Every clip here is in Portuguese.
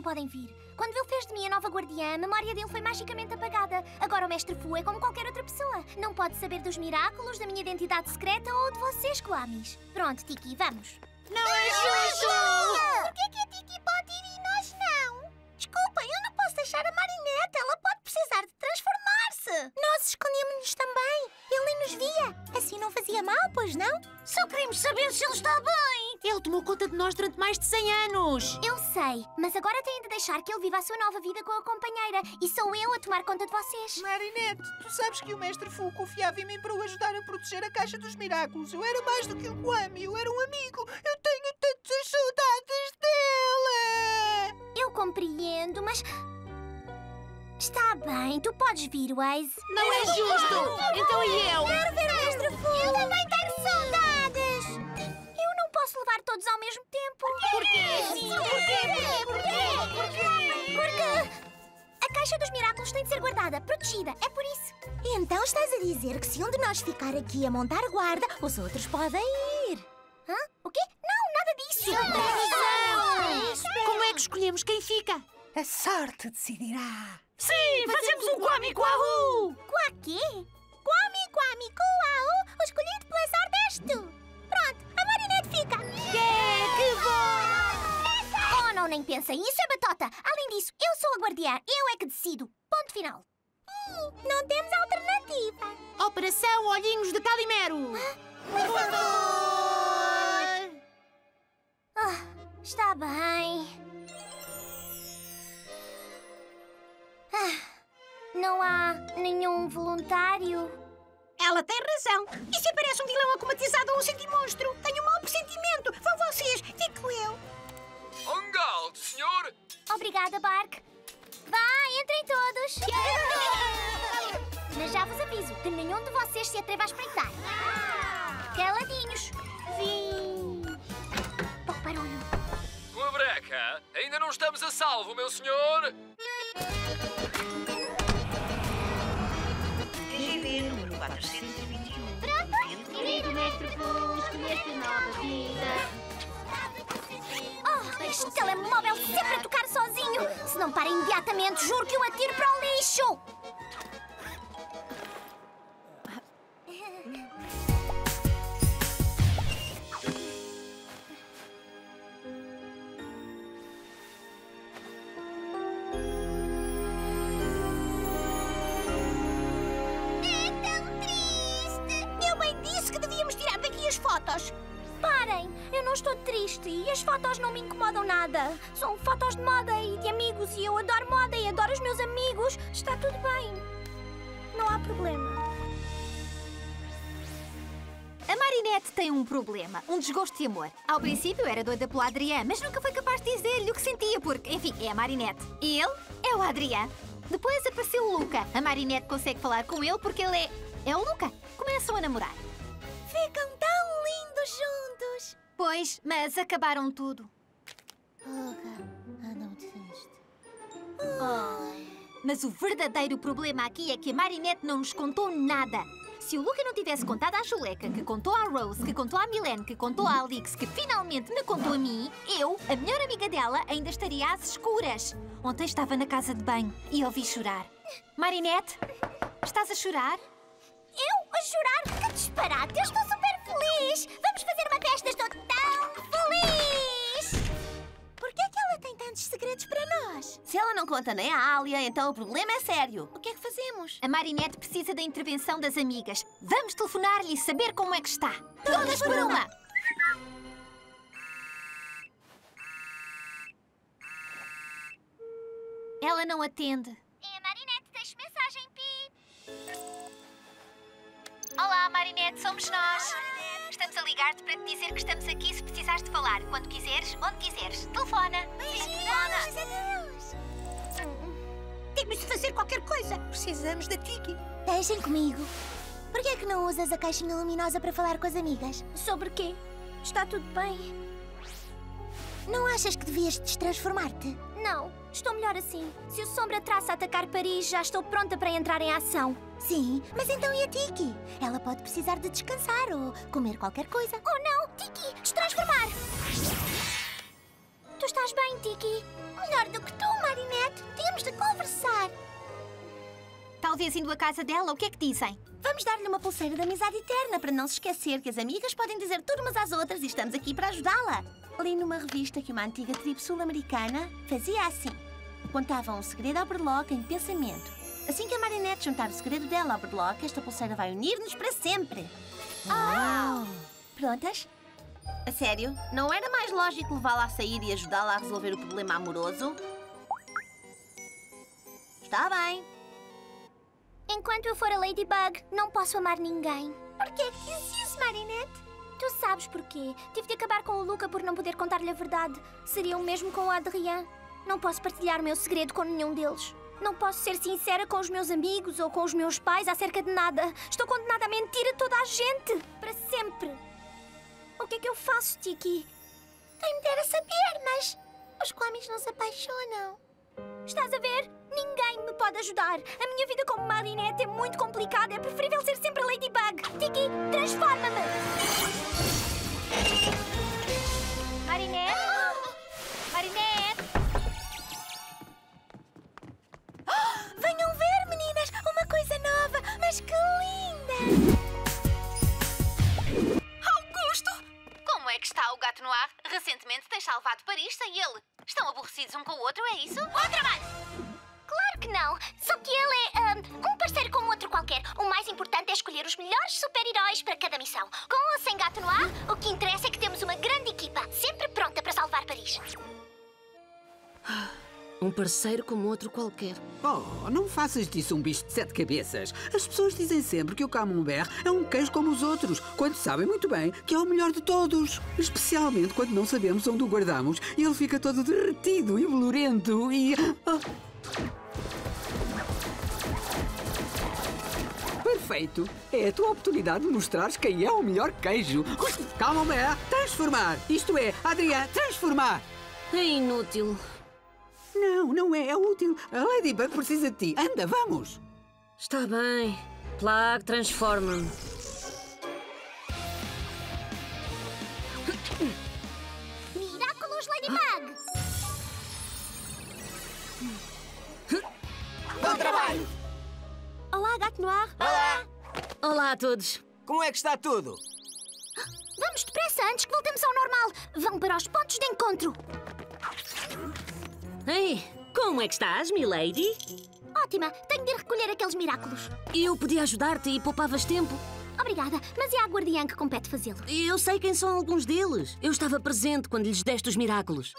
não podem vir. Quando ele fez de mim a nova guardiã, a memória dele foi magicamente apagada. Agora o Mestre Fu é como qualquer outra pessoa. Não pode saber dos Miraculous, da minha identidade secreta ou de vocês, Kwamis. Pronto, Tikki, vamos. Não é justo! Por que a Tikki pode ir e nós não? Desculpem, eu não posso deixar a Marinette. Ela pode precisar de transformar-se. Nós escondíamos-nos também. Ele nem nos via. Assim não fazia mal, pois não? Só queremos saber se ele está bem. Ele tomou conta de nós durante mais de 100 anos. Eu sei, mas agora têm de deixar que ele viva a sua nova vida com a companheira. E sou eu a tomar conta de vocês. Marinette, tu sabes que o Mestre Fu confiava em mim para o ajudar a proteger a Caixa dos Miraculos. Eu era mais do que um Kwami, eu era um amigo. Eu tenho tantas saudades dela. Eu compreendo, mas... Está bem, tu podes vir, Waze. Não é justo! Então e eu? Quero ver o Mestre Fu! Eu também tenho saudades! Posso levar todos ao mesmo tempo? Porquê? Porque a Caixa dos Miraculos tem de ser guardada, protegida, é por isso. Então estás a dizer que se um de nós ficar aqui a montar guarda, os outros podem ir. Hã? O quê? Não, nada disso. Como é que escolhemos quem fica? A sorte decidirá. Sim, fazemos um Kwami Kwahu! Kwa quê? Kwami Kwahu, o escolhido pela sorte és tu. Pronto, a Marinette fica! Que bom! Oh, não, nem pensem, isso é batota! Além disso, eu sou a guardiã, eu é que decido. Ponto final. Não temos alternativa. Operação Olhinhos de Calimero! Por favor! Oh, está bem. Não há nenhum voluntário? Ela tem razão. E se aparece um vilão acomatizado ou um sentimonstro? Tenho um mau pressentimento. Vão vocês, fico eu. Ongal, senhor. Obrigada, Barque. Vá, entrem todos. Mas já vos aviso que nenhum de vocês se atreva a espreitar. Caladinhos. Vim. Pouco barulho. Tua breca, ainda não estamos a salvo, meu senhor. Pronto? Querido Mestre Fu, escolheste nova vida. Oh, este telemóvel sempre a tocar sozinho. Se não para imediatamente, juro que o atiro para o lixo. Parem! Eu não estou triste e as fotos não me incomodam nada. São fotos de moda e de amigos e eu adoro moda e adoro os meus amigos. Está tudo bem. Não há problema. A Marinette tem um problema, um desgosto de amor. Ao princípio era doida pelo Adrien, mas nunca foi capaz de dizer-lhe o que sentia porque, enfim, é a Marinette. E ele é o Adrien. Depois apareceu o Luka. A Marinette consegue falar com ele porque ele é o Luka. Começam a namorar. Ficam tão lindos juntos! Pois, mas acabaram tudo. Não disseste. Mas o verdadeiro problema aqui é que a Marinette não nos contou nada. Se o Luka não tivesse contado à Juleka, que contou à Rose, que contou à Milene, que contou à Alix, que finalmente me contou a mim, eu, a melhor amiga dela, ainda estaria às escuras. Ontem estava na casa de banho e ouvi chorar. Marinette, estás a chorar? Eu? A chorar? Que disparate! Eu estou super feliz! Vamos fazer uma festa! Estou tão feliz! Porquê é que ela tem tantos segredos para nós? Se ela não conta nem à Alya, então o problema é sério. O que é que fazemos? A Marinette precisa da intervenção das amigas. Vamos telefonar-lhe e saber como é que está. Todas por uma! Ela não atende. É a Marinette, deixe mensagem, Pi. Olá, Marinette, somos nós. Estamos a ligar-te para te dizer que estamos aqui se precisares de falar. Quando quiseres, onde quiseres. Telefona. Beijinhos. Temos de fazer qualquer coisa. Precisamos da Tikki. Deixem comigo. Por que é que não usas a caixinha luminosa para falar com as amigas? Sobre quê? Está tudo bem. Não achas que devias destransformar-te? Não, estou melhor assim. Se o Sombra Traça atacar Paris, já estou pronta para entrar em ação. Sim, mas então e a Tikki? Ela pode precisar de descansar ou comer qualquer coisa. Oh não, Tikki, destransformar! Tu estás bem, Tikki? Melhor do que tu, Marinette. Temos de conversar. Talvez indo à casa dela, o que é que dizem? Vamos dar-lhe uma pulseira de amizade eterna para não se esquecer que as amigas podem dizer tudo umas às outras e estamos aqui para ajudá-la. Li numa revista que uma antiga tribo sul-americana fazia assim. Contavam um segredo ao berloque em pensamento. Assim que a Marinette juntar o segredo dela ao berloque, esta pulseira vai unir-nos para sempre. Uau! Prontas? A sério? Não era mais lógico levá-la a sair e ajudá-la a resolver o problema amoroso? Está bem. Enquanto eu for a Ladybug, não posso amar ninguém. Por que dizes isso, Marinette? Tu sabes porquê. Tive de acabar com o Luka por não poder contar-lhe a verdade. Seria o mesmo com o Adrien. Não posso partilhar o meu segredo com nenhum deles. Não posso ser sincera com os meus amigos ou com os meus pais acerca de nada. Estou condenada a mentir a toda a gente. Para sempre. O que é que eu faço, Tikki? Quem me dera saber, mas... os Kwamis não se apaixonam. Estás a ver? Ninguém me pode ajudar. A minha vida como Marinette é muito complicada. É preferível ser sempre a Ladybug. Tikki, transforma-me! Marinette? Oh! Marinette? Oh! Venham ver, meninas! Uma coisa nova! Mas que linda! Augusto! Como é que está o Gato Noir? Recentemente tens salvado Paris sem ele. Estão aborrecidos um com o outro, é isso? Bom trabalho! Claro que não! Só que ele é um parceiro como outro qualquer. O mais importante é escolher os melhores super-heróis para cada missão. Com ou sem Gato Noir, o que interessa é que temos uma grande equipa, sempre pronta para salvar Paris. Um parceiro como outro qualquer. Oh, não faças disso um bicho de 7 cabeças. As pessoas dizem sempre que o Camembert é um queijo como os outros, quando sabem muito bem que é o melhor de todos. Especialmente quando não sabemos onde o guardamos e ele fica todo derretido e bolorento e... Oh. Perfeito! É a tua oportunidade de mostrares quem é o melhor queijo. Calma-me! Transformar! Isto é, Adrien, transformar! É inútil. Não, não é. É útil. A Ladybug precisa de ti. Anda, vamos! Está bem. Plague, transforma-me. Miraculous, Ladybug! Bom trabalho! Olá, Gato Noir! Olá! Olá a todos! Como é que está tudo? Vamos depressa antes que voltemos ao normal! Vão para os pontos de encontro! Ei, como é que estás, milady? Ótima! Tenho de ir recolher aqueles miraculos. Eu podia ajudar-te e poupavas tempo. Obrigada, mas é à guardiã que compete fazê-lo. Eu sei quem são alguns deles. Eu estava presente quando lhes deste os miraculos.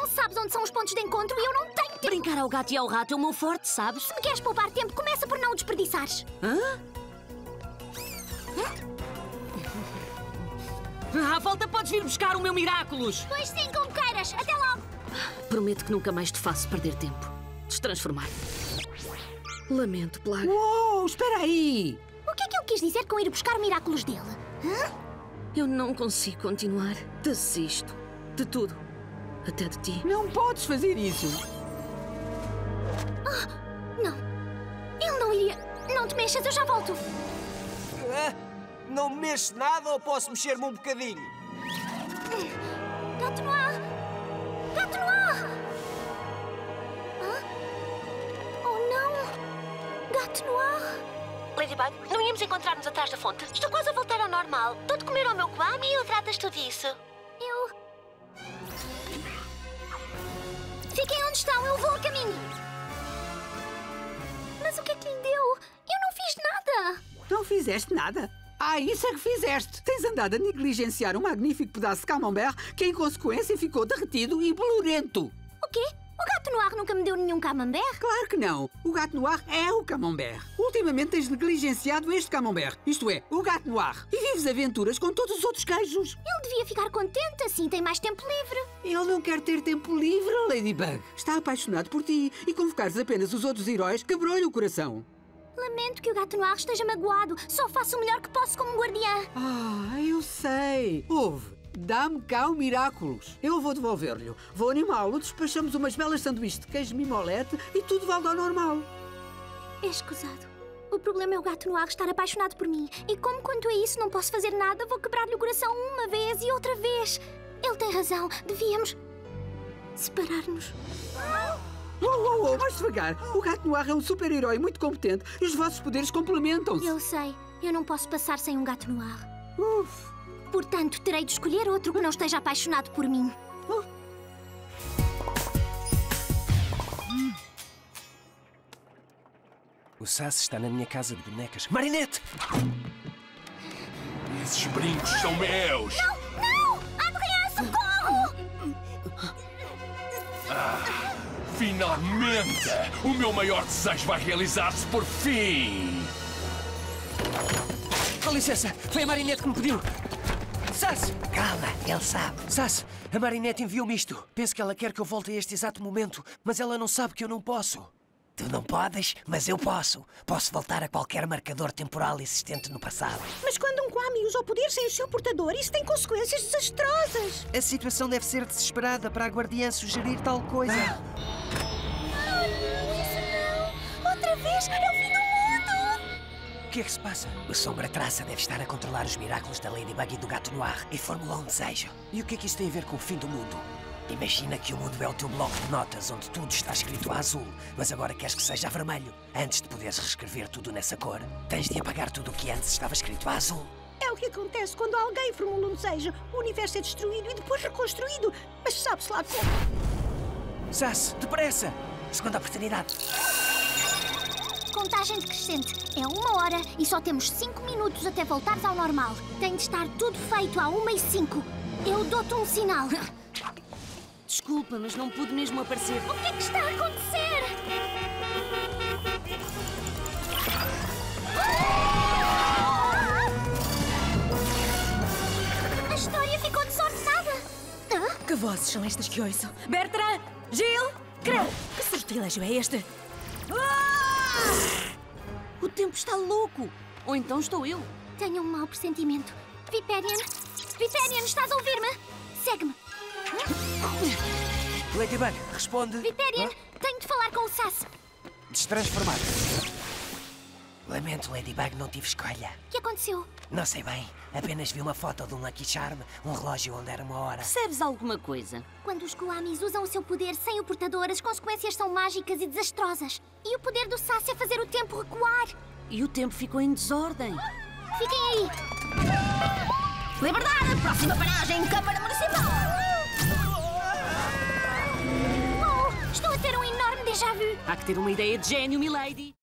Não sabes onde são os pontos de encontro e eu não tenho tempo. Brincar ao gato e ao rato é o meu forte, sabes? Se me queres poupar tempo, começa por não o desperdiçares. Hã? Hã? À volta podes vir buscar o meu Miraculous. Pois sim, como queiras. Até logo. Prometo que nunca mais te faço perder tempo. Destransformar. Lamento, Plague. Uou, espera aí. O que é que ele quis dizer com ir buscar o Miraculous dele? Hã? Eu não consigo continuar. Desisto de tudo. Até de ti. Não podes fazer isso! Oh, não! Ele não iria... Não te mexas, eu já volto! Não me mexes nada ou posso mexer-me um bocadinho? Gato Noir! Gato Noir! Oh, não! Gato Noir! Ladybug, não íamos encontrar-nos atrás da fonte. Estou quase a voltar ao normal. Estou de comer ao meu Kwami e eu tratas tu disso. Eu... Fiquem onde estão, eu vou a caminho. Mas o que é que lhe deu? Eu não fiz nada. Não fizeste nada? Ah, isso é que fizeste. Tens andado a negligenciar um magnífico pedaço de Camembert que, em consequência, ficou derretido e bolorento. O quê? O Gato Noir nunca me deu nenhum Camembert? Claro que não. O Gato Noir é o Camembert. Ultimamente tens negligenciado este Camembert, isto é, o Gato Noir. E vives aventuras com todos os outros queijos. Ele devia ficar contente, assim tem mais tempo livre. Ele não quer ter tempo livre, Ladybug. Está apaixonado por ti e convocares apenas os outros heróis quebrou-lhe o coração. Lamento que o Gato Noir esteja magoado. Só faço o melhor que posso como guardiã. Ah, eu sei. Ouve. Dá-me cá o Miraculous. Eu vou devolver-lhe. Vou animá-lo, despachamos umas belas sanduíches de queijo mimolete e tudo volta ao normal. É escusado. O problema é o Gato Noir estar apaixonado por mim. E como quanto a isso não posso fazer nada, vou quebrar-lhe o coração uma vez e outra vez. Ele tem razão. Devíamos... separar-nos. Oh, mais devagar. O Gato Noir é um super-herói muito competente e os vossos poderes complementam-se. Eu sei. Eu não posso passar sem um Gato Noir. Portanto, terei de escolher outro que não esteja apaixonado por mim. O Sass está na minha casa de bonecas. Marinette! Esses brincos são meus! Não! Não! Adrien, socorro! Finalmente! O meu maior desejo vai realizar-se por fim! Com licença! Foi a Marinette que me pediu! Sass! Calma, ele sabe. Sass, a Marinette enviou-me isto. Penso que ela quer que eu volte a este exato momento, mas ela não sabe que eu não posso. Tu não podes, mas eu posso. Posso voltar a qualquer marcador temporal existente no passado. Mas quando um Kwami usa o poder sem o seu portador, isso tem consequências desastrosas. A situação deve ser desesperada para a guardiã sugerir tal coisa. Não, isso não! Outra vez, é o fim do mundo! O que é que se passa? O Sombra Traça deve estar a controlar os Miraculous da Ladybug e do Gato Noir e formulou um desejo. E o que é que isso tem a ver com o fim do mundo? Imagina que o mundo é o teu bloco de notas onde tudo está escrito a azul, mas agora queres que seja a vermelho. Antes de poderes reescrever tudo nessa cor, tens de apagar tudo o que antes estava escrito a azul. É o que acontece quando alguém formula um desejo. O universo é destruído e depois reconstruído, mas sabe-se lá como. Sass, depressa! Segunda oportunidade. Contagem decrescente. É 1 hora e só temos 5 minutos até voltares ao normal. Tem de estar tudo feito à 1:05. Eu dou-te um sinal. Desculpa, mas não pude mesmo aparecer. O que é que está a acontecer? A história ficou desorçada. Que vozes são estas que ouço? Bertrand! Gil! Creu! Que sortilégio é este? O tempo está louco. Ou então estou eu. Tenho um mau pressentimento. Viperion! Viperion, estás a ouvir-me? Segue-me. Ladybug, responde. Viperion, tenho de falar com o Sass. Destransformado. Lamento, Ladybug, não tive escolha. O que aconteceu? Não sei bem. Apenas vi uma foto de um Lucky Charm, um relógio onde era 1 hora. Percebes alguma coisa? Quando os Kwamis usam o seu poder sem o portador, as consequências são mágicas e desastrosas. E o poder do Sass é fazer o tempo recuar. E o tempo ficou em desordem. Fiquem aí. Liberdade! Próxima paragem, Câmara Municipal. Estou a ter um enorme déjà vu. Há que ter uma ideia de gênio, milady.